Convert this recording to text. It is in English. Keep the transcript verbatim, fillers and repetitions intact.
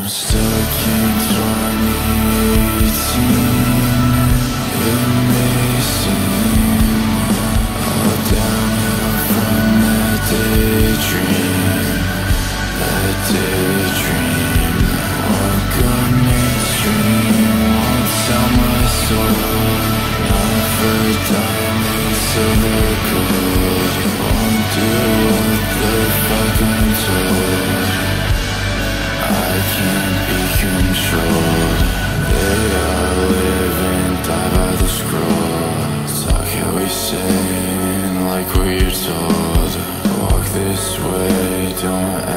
I'm stuck in twenty eighteen, amazing, all downhill from a daydream, a daydream. Walk on mainstream, won't sell my soul, not for diamonds, silver, gold. Won't do what the fuck I'm told. I can't be controlled. They are living, die by the scroll. Talk how we sing, like we're told. Walk this way, don't